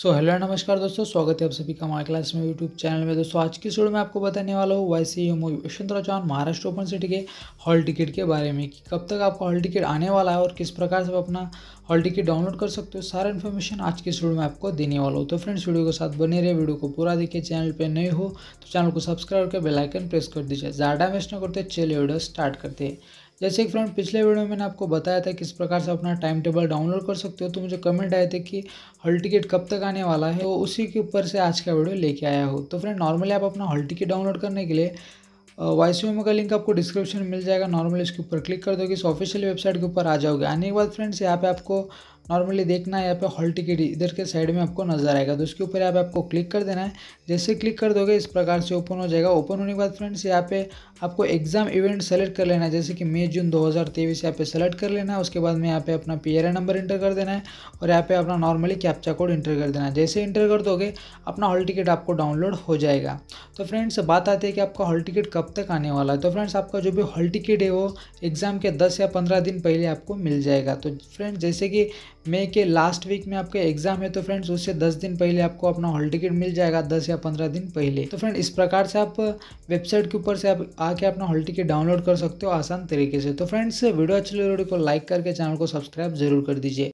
So hello नमस्कार दोस्तों, स्वागत है आप सभी का हमारे क्लास में यूट्यूब चैनल में। दोस्तों आज की वीडियो में आपको बताने वाला हूँ YCMOU Yashwantrao Chavan Maharashtra open city के हॉल टिकट के बारे में कि कब तक आपका हॉल टिकट आने वाला है और किस प्रकार से आप अपना हॉल टिकट डाउनलोड कर सकते हो। सारा इन्फॉर्मेशन आज की वीडियो में आपको देने वाला हूँ। तो फ्रेंड्स वीडियो के साथ बने रहे, वीडियो को पूरा देखिए। चैनल पर नए हो तो चैनल को सब्सक्राइब करके बेल आइकन प्रेस कर दीजिए। ज़्यादा वेस्ट न करते, चलिए वीडियो स्टार्ट करते हैं। जैसे कि फ्रेंड पिछले वीडियो में मैंने आपको बताया था किस प्रकार से अपना टाइम टेबल डाउनलोड कर सकते हो। तो मुझे कमेंट आए थे कि हॉल टिकट कब तक आने वाला है, तो उसी के ऊपर से आज का वीडियो लेके आया हो। तो फ्रेंड नॉर्मली आप अपना हॉल टिकट डाउनलोड करने के लिए YCMOU का लिंक आपको डिस्क्रिप्शन में मिल जाएगा। नॉर्मली इसके ऊपर क्लिक कर दोगे, इस ऑफिशियल वेबसाइट के ऊपर आ जाओगे। आने के बाद फ्रेंड्स यहाँ पे आपको नॉर्मली देखना है, यहाँ पे हॉल टिकट इधर के साइड में आपको नजर आएगा। तो उसके ऊपर यहाँ पे आपको क्लिक कर देना है। जैसे क्लिक कर दोगे इस प्रकार से ओपन हो जाएगा। ओपन होने के बाद फ्रेंड्स यहाँ पे आपको एग्जाम इवेंट सेलेक्ट कर लेना है, जैसे कि मई जून 2023 यहाँ पे सेलेक्ट कर लेना है। उसके बाद में यहाँ पे अपना PRI नंबर इंटर कर देना है और यहाँ पे अपना नॉर्मली कैप्चा कोड इंटर कर देना है। जैसे इंटर कर दोगे अपना हॉल टिकट आपको डाउनलोड हो जाएगा। तो फ्रेंड्स बात आती है कि आपका हॉल टिकट कब तक आने वाला है। तो फ्रेंड्स आपका जो भी हॉल टिकट है वो एग्जाम के 10 या 15 दिन पहले आपको मिल जाएगा। तो फ्रेंड्स जैसे कि मई के लास्ट वीक में आपका एग्जाम है, तो फ्रेंड्स उससे 10 दिन पहले आपको अपना हॉल टिकट मिल जाएगा, 10 या 15 दिन पहले। तो फ्रेंड इस प्रकार से आप वेबसाइट के ऊपर से आप आके अपना हॉल टिकट डाउनलोड कर सकते हो आसान तरीके से। तो फ्रेंड्स वीडियो अच्छी लगी, वीडियो को लाइक करके चैनल को सब्सक्राइब जरूर कर दीजिए।